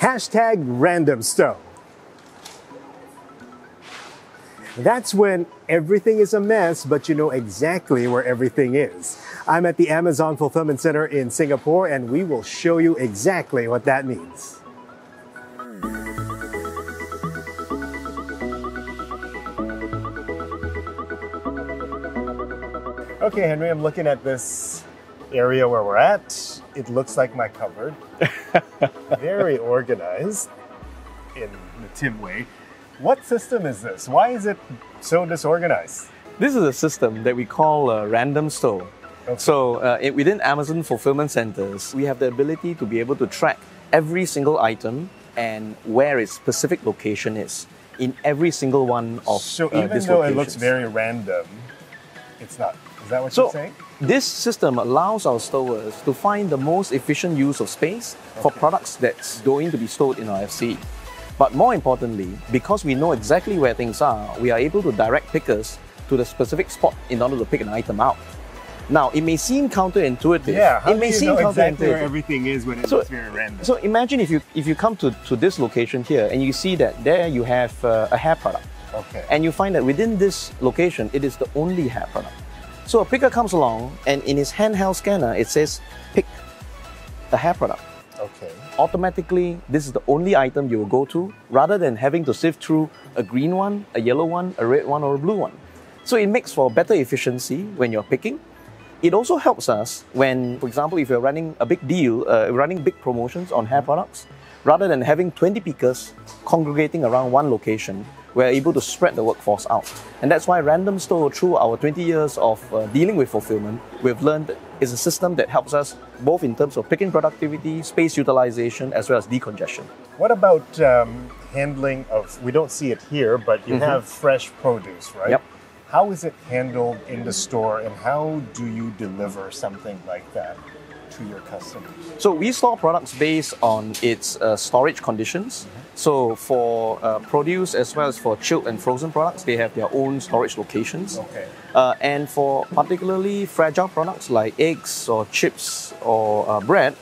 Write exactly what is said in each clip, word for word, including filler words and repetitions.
Hashtag Random Store. That's when everything is a mess, but you know exactly where everything is. I'm at the Amazon Fulfillment Center in Singapore, and we will show you exactly what that means. Okay, Henry, I'm looking at this area where we're at. It looks like my cupboard. Very organized in the Tim way. What system is this? Why is it so disorganized? This is a system that we call a Random Store. Okay. So uh, it, within Amazon Fulfillment Centers, we have the ability to be able to track every single item and where its specific location is in every single one of these locations. So even uh, though it looks very random, it's not. Is that what so, you're saying? This system allows our stowers to find the most efficient use of space okay. for products that's going to be stored in our F C E. But more importantly, because we know exactly where things are, we are able to direct pickers to the specific spot in order to pick an item out. Now, it may seem counterintuitive. Yeah, how it may do you seem know exactly where everything is when it's so, very random? So imagine if you if you come to, to this location here and you see that there you have uh, a hair product. Okay. And you find that within this location, it is the only hair product. So a picker comes along and in his handheld scanner, it says, pick the hair product. Okay. Automatically, this is the only item you will go to, rather than having to sift through a green one, a yellow one, a red one, or a blue one. So it makes for better efficiency when you're picking. It also helps us when, for example, if you're running a big deal, uh, running big promotions on hair products, rather than having twenty pickers congregating around one location, we're able to spread the workforce out. And that's why Random Store, through our twenty years of uh, dealing with fulfillment, we've learned is a system that helps us both in terms of picking productivity, space utilization, as well as decongestion. What about um, handling of, we don't see it here, but you mm-hmm. have fresh produce, right? Yep. How is it handled in the store and how do you deliver something like that to your customers? So we store products based on its uh, storage conditions. Mm-hmm. So for uh, produce as well as for chilled and frozen products, they have their own storage locations. Okay. Uh, and for particularly fragile products like eggs or chips or uh, bread,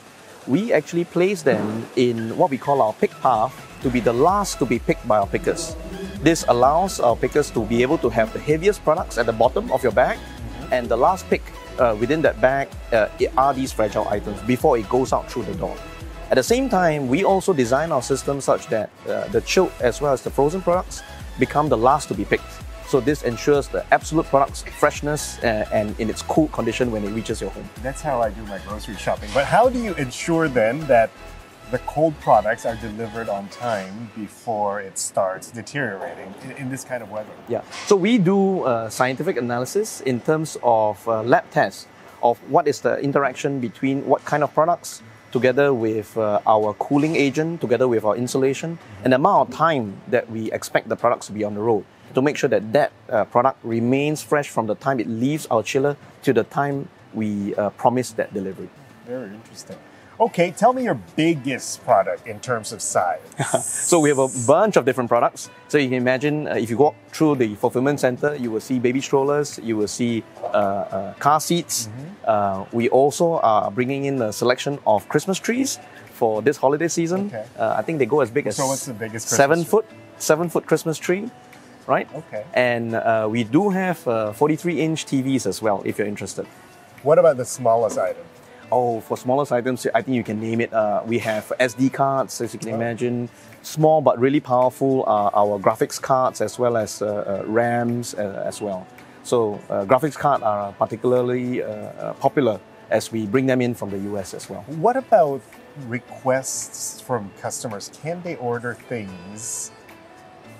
we actually place them in what we call our pick path to be the last to be picked by our pickers. This allows our pickers to be able to have the heaviest products at the bottom of your bag, mm-hmm. and the last pick uh, within that bag uh, are these fragile items before it goes out through the door. At the same time, we also design our system such that uh, the chilled as well as the frozen products become the last to be picked. So this ensures the absolute product's freshness uh, and in its cool condition when it reaches your home. That's how I do my grocery shopping. But how do you ensure then that the cold products are delivered on time before it starts deteriorating in, in this kind of weather? Yeah, so we do uh, scientific analysis in terms of uh, lab tests of what is the interaction between what kind of products together with uh, our cooling agent, together with our insulation, mm-hmm. and the amount of time that we expect the products to be on the road, to make sure that that uh, product remains fresh from the time it leaves our chiller to the time we uh, promise that delivery. Very interesting. Okay, tell me your biggest product in terms of size. So we have a bunch of different products. So you can imagine uh, if you walk through the fulfillment center, you will see baby strollers, you will see uh, uh, car seats. Mm-hmm. uh, we also are bringing in a selection of Christmas trees for this holiday season. Okay. Uh, I think they go as big as so what's the biggest Christmas seven tree? foot, seven foot Christmas tree. Right? Okay. And uh, we do have uh, forty-three inch T Vs as well, if you're interested. What about the smallest item? Oh, for smallest items, I think you can name it. Uh, we have S D cards, as you can oh. imagine. Small but really powerful are our graphics cards as well as uh, uh, RAMs uh, as well. So uh, graphics cards are particularly uh, popular as we bring them in from the U S as well. What about requests from customers? Can they order things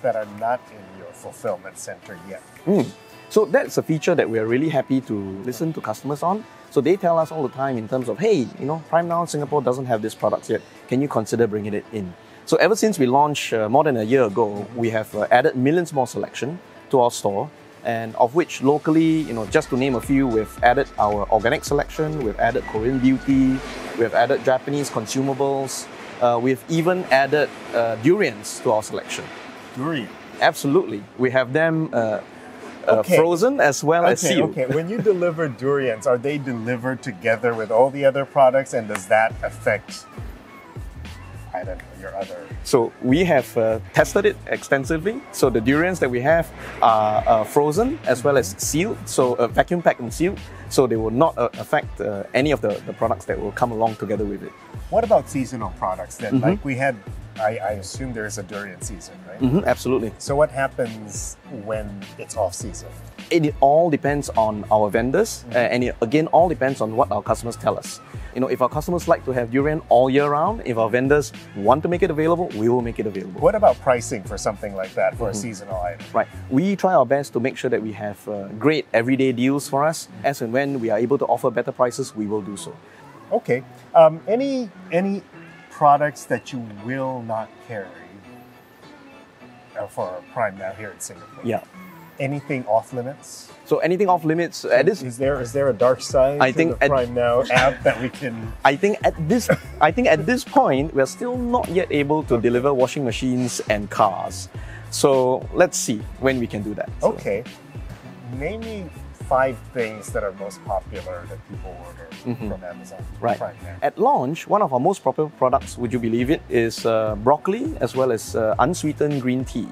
that are not in your fulfillment center yet? Mm. So that's a feature that we're really happy to listen to customers on. So they tell us all the time in terms of, hey, you know, Prime Now Singapore doesn't have this product yet. Can you consider bringing it in? So ever since we launched uh, more than a year ago, we have uh, added millions more selection to our store, and of which locally, you know, just to name a few, we've added our organic selection, we've added Korean beauty, we've added Japanese consumables, uh, we've even added uh, durians to our selection. Durian? Absolutely. We have them uh, Uh, okay. frozen as well okay, as sealed. Okay, when you deliver durians, are they delivered together with all the other products, and does that affect item or your other? So we have uh, tested it extensively. So the durians that we have are uh, frozen as well as sealed, so uh, vacuum packed and sealed. So they will not uh, affect uh, any of the, the products that will come along together with it. What about seasonal products then? Mm-hmm. Like we had, I, I assume there is a durian season, right? Mm-hmm, absolutely. So what happens when it's off season? It all depends on our vendors, mm-hmm. uh, and it, again, all depends on what our customers tell us. You know, if our customers like to have durian all year round, if our vendors want to make it available, we will make it available. What about pricing for something like that, for mm-hmm. a seasonal item? Right. We try our best to make sure that we have uh, great everyday deals for us. Mm-hmm. As and when we are able to offer better prices, we will do so. Okay. Um, any any products that you will not carry for Prime Now here in Singapore? Yeah. Anything off limits? So anything off limits at this? Is there is there a dark side I to think the Prime Now app that we can? I think at this I think at this point we are still not yet able to okay. deliver washing machines and cars. So let's see when we can do that. So. Okay. Name me five things that are most popular that people order mm-hmm. from Amazon right. Prime Now. At launch, one of our most popular products, would you believe it, is uh, broccoli as well as uh, unsweetened green tea.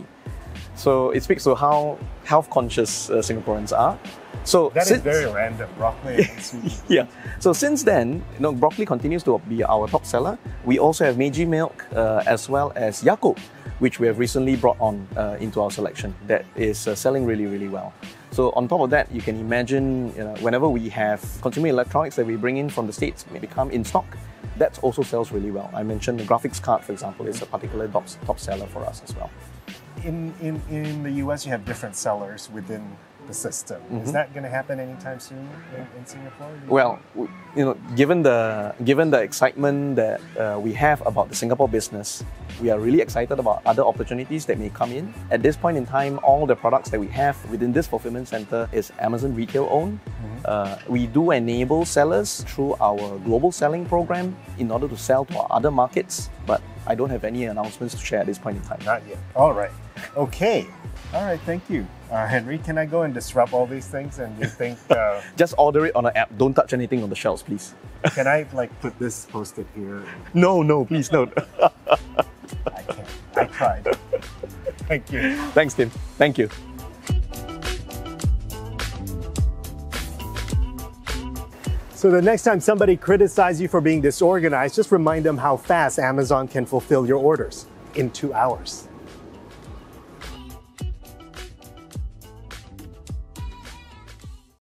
So it speaks to how health conscious uh, Singaporeans are. So that since, is very random, broccoli and sweet. Yeah. So since then, you know, broccoli continues to be our top seller. We also have Meiji Milk uh, as well as Yakult, which we have recently brought on uh, into our selection. That is uh, selling really, really well. So on top of that, you can imagine you know, whenever we have consumer electronics that we bring in from the States become in stock, that also sells really well. I mentioned the graphics card, for example, is a particular top, top seller for us as well. In, in, in the U S, you have different sellers within the system. Mm-hmm. Is that going to happen anytime soon in, in Singapore? Well, you know, given the given the excitement that uh, we have about the Singapore business, we are really excited about other opportunities that may come in. At this point in time, all the products that we have within this fulfillment center is Amazon retail owned. Mm-hmm. uh, we do enable sellers through our global selling program in order to sell to our other markets, but I don't have any announcements to share at this point in time. Not yet. All right. Okay. All right. Thank you. Uh, Henry, can I go and disrupt all these things and you think... Uh, just order it on an app. Don't touch anything on the shelves, please. Can I like put this post-it here? No, no, please, no. I can't. I tried. Thank you. Thanks, Tim. Thank you. So the next time somebody criticizes you for being disorganized, just remind them how fast Amazon can fulfill your orders in two hours.